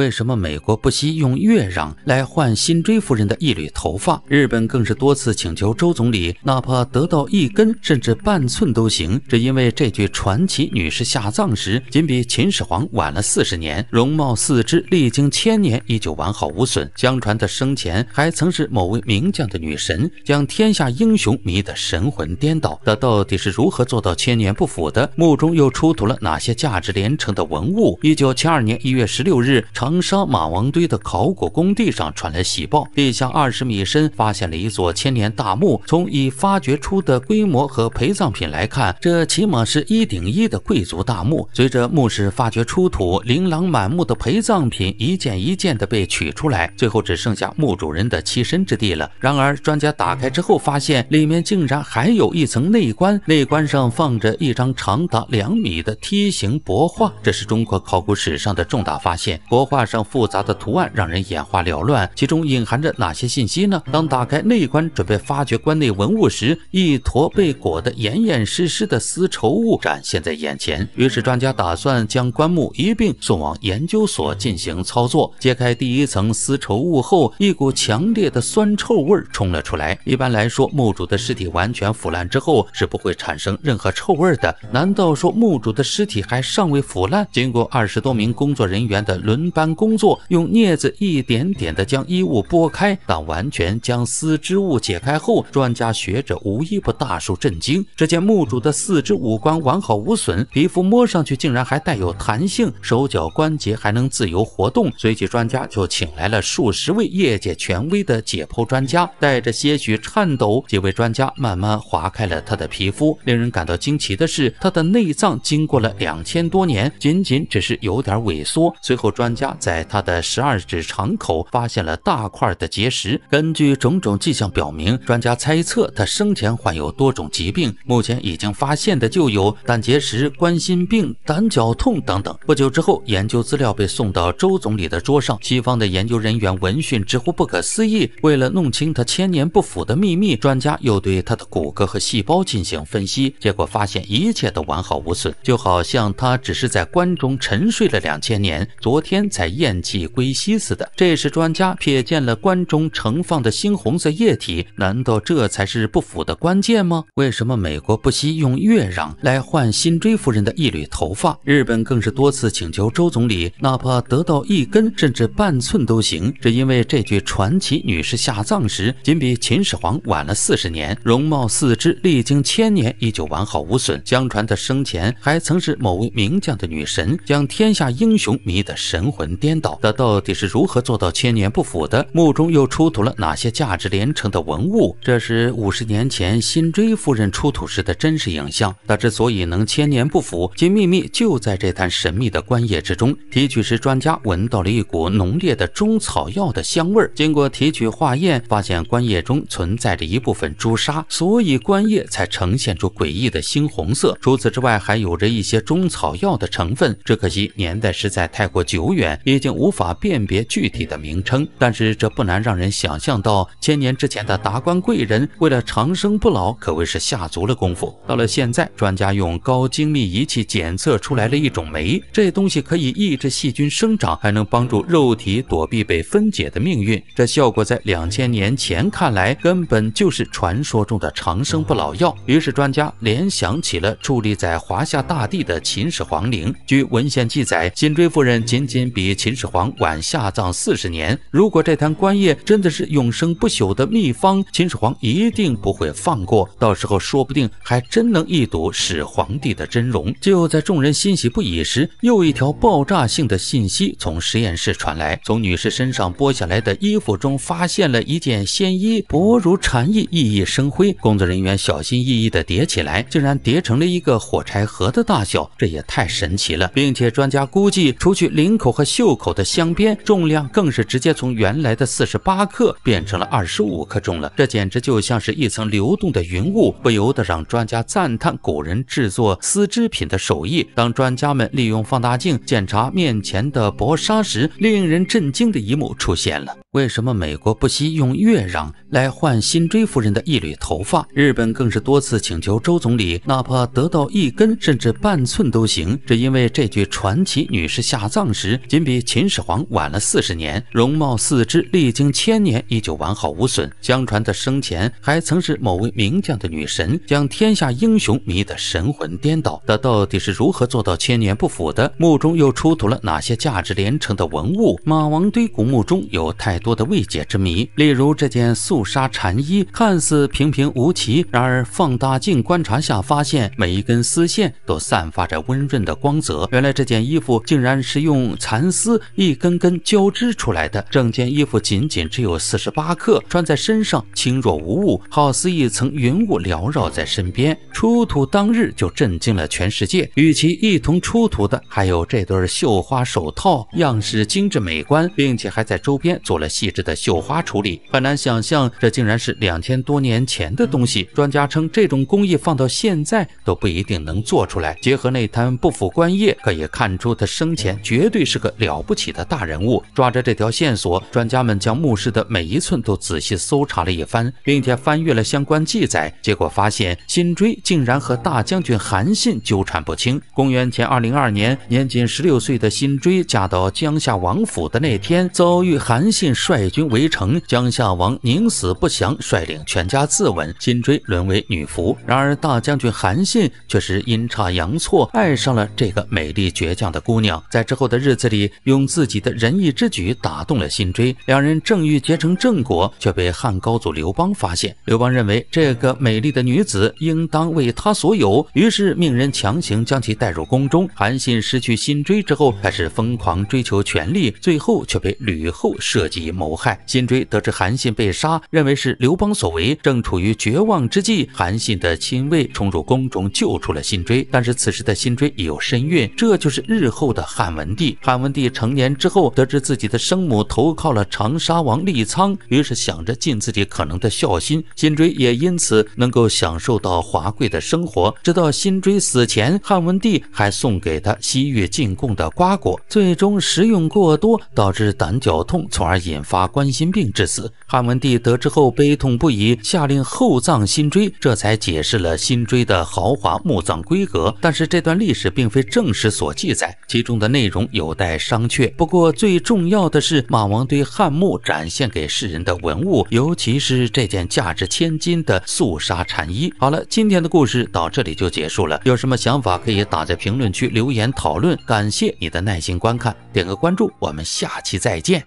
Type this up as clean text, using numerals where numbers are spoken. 为什么美国不惜用月壤来换辛追夫人的一缕头发？日本更是多次请求周总理，哪怕得到一根甚至半寸都行。只因为这具传奇女士下葬时，仅比秦始皇晚了40年，容貌四肢历经1000年依旧完好无损。相传她生前还曾是某位名将的女神，将天下英雄迷得神魂颠倒。她到底是如何做到1000年不腐的？墓中又出土了哪些价值连城的文物？1972年1月16日，长沙马王堆的考古工地上传来喜报，地下20米深发现了一座千年大墓。从已发掘出的规模和陪葬品来看，这起码是1:1的贵族大墓。随着墓室发掘出土，琳琅满目的陪葬品一件一件的被取出来，最后只剩下墓主人的栖身之地了。然而，专家打开之后发现，里面竟然还有一层内棺，内棺上放着一张长达2米的梯形帛画，这是中国考古史上的重大发现。帛画上复杂的图案让人眼花缭乱，其中隐含着哪些信息呢？当打开内棺准备发掘棺内文物时，一坨被裹得严严实实的丝绸物展现在眼前。于是专家打算将棺木一并送往研究所进行操作。揭开第一层丝绸物后，一股强烈的酸臭味冲了出来。一般来说，墓主的尸体完全腐烂之后是不会产生任何臭味的，难道说墓主的尸体还尚未腐烂？经过20多名工作人员的轮班工作，用镊子一点点地将衣物剥开，但完全将丝织物解开后，专家学者无一不大受震惊。只见墓主的四肢五官完好无损，皮肤摸上去竟然还带有弹性，手脚关节还能自由活动。随即专家就请来了数10位业界权威的解剖专家，带着些许颤抖，几位专家慢慢划开了他的皮肤。令人感到惊奇的是，他的内脏经过了2000多年，仅只是有点萎缩。随后专家在他的12指肠口发现了大块的结石。根据种种迹象表明，专家猜测他生前患有多种疾病，目前已经发现的就有胆结石、冠心病、胆绞痛等等。不久之后，研究资料被送到周总理的桌上，西方的研究人员闻讯直呼不可思议。为了弄清他1000年不腐的秘密，专家又对他的骨骼和细胞进行分析，结果发现一切都完好无损，就好像他只是在棺中沉睡了2000年，昨天才咽气归西似的。这时专家瞥见了棺中盛放的猩红色液体，难道这才是不腐的关键吗？为什么美国不惜用月壤来换辛追夫人的一缕头发？日本更是多次请求周总理，哪怕得到一根甚至半寸都行。只因为这具传奇女士下葬时，仅比秦始皇晚了40年，容貌四肢历经1000年依旧完好无损。相传她生前还曾是某位名将的女神，将天下英雄迷得神魂颠倒。她到底是如何做到1000年不腐的？墓中又出土了哪些价值连城的文物？这是50年前辛追夫人出土时的真实影像。她之所以能1000年不腐，其秘密就在这滩神秘的棺液之中。提取时，专家闻到了一股浓烈的中草药的香味。经过提取化验，发现棺液中存在着一部分朱砂，所以棺液才呈现出诡异的猩红色。除此之外，还有着一些中草药的成分，只可惜年代实在太过久远，已经无法辨别具体的名称。但是这不难让人想象到，1000年之前的达官贵人为了长生不老，可谓是下足了功夫。到了现在，专家用高精密仪器检测出来了一种酶，这东西可以抑制细菌生长，还能帮助肉体躲避被分解的命运。这效果在2000年前看来，根本就是传说中的长生不老药。于是专家联想起了矗立在华夏大地的秦始皇陵。据文献记载，辛追夫人仅比秦始皇晚下葬40年。如果这坛棺液真的是永生不朽的秘方，秦始皇一定不会放过，到时候说不定还真能一睹始皇帝的真容。就在众人欣喜不已时，又一条爆炸性的信息从实验室传来。从女士身上剥下来的衣服中发现了一件仙衣，薄如蝉翼，熠熠生辉。工作人员小心翼翼地叠起来，竟然叠成了一个火柴盒的大小，这也太神奇了。并且专家估计，除去领口和袖口的镶边，重量更是直接从原来的48克变成了25克重了，这简直就像是一层流动的云雾，不由得让专家赞叹古人制作丝织品的手艺。当专家们利用放大镜检查面前的薄纱时，令人震惊的一幕出现了。为什么美国不惜用月壤来换辛追夫人的一缕头发？日本更是多次请求周总理，哪怕得到一根甚至半寸都行。只因为这具传奇女士下葬时，仅比比秦始皇晚了40年，容貌四肢历经1000年依旧完好无损。相传他生前还曾是某位名将的女神，将天下英雄迷得神魂颠倒。他到底是如何做到1000年不腐的？墓中又出土了哪些价值连城的文物？马王堆古墓中有太多的未解之谜，例如这件素纱禅衣，看似平平无奇，然而放大镜观察下发现，每一根丝线都散发着温润的光泽。原来这件衣服竟然是用蚕丝一根根交织出来的。整件衣服仅仅只有48克，穿在身上轻若无物，好似一层云雾缭绕在身边。出土当日就震惊了全世界，与其一同出土的还有这对绣花手套，样式精致美观，并且还在周边做了细致的绣花处理。很难想象这竟然是2000多年前的东西，专家称这种工艺放到现在都不一定能做出来。结合那摊不腐官叶，可以看出他生前绝对是个了不起的大人物。抓着这条线索，专家们将墓室的每一寸都仔细搜查了一番，并且翻阅了相关记载，结果发现辛追竟然和大将军韩信纠缠不清。公元前202年，年仅16岁的辛追嫁到江夏王府的那天，遭遇韩信率军围城，江夏王宁死不降，率领全家自刎，辛追沦为女俘。然而大将军韩信却是阴差阳错爱上了这个美丽倔强的姑娘，在之后的日子里，用自己的仁义之举打动了辛追，两人正欲结成正果，却被汉高祖刘邦发现。刘邦认为这个美丽的女子应当为他所有，于是命人强行将其带入宫中。韩信失去辛追之后，开始疯狂追求权力，最后却被吕后设计谋害。辛追得知韩信被杀，认为是刘邦所为，正处于绝望之际，韩信的亲卫冲入宫中救出了辛追。但是此时的辛追已有身孕，这就是日后的汉文帝。汉文帝成年之后，得知自己的生母投靠了长沙王利苍，于是想着尽自己可能的孝心，辛追也因此能够享受到华贵的生活。直到辛追死前，汉文帝还送给他西域进贡的瓜果，最终食用过多，导致胆绞痛，从而引发冠心病致死。汉文帝得知后悲痛不已，下令厚葬辛追，这才解释了辛追的豪华墓葬规格。但是这段历史并非正史所记载，其中的内容有待商榷。不过最重要的是，马王堆汉墓展现给世人的文物，尤其是这件价值1000金的素纱禅衣。好了，今天的故事到这里就结束了，有什么想法可以打在评论区留言讨论。感谢你的耐心观看，点个关注，我们下期再见。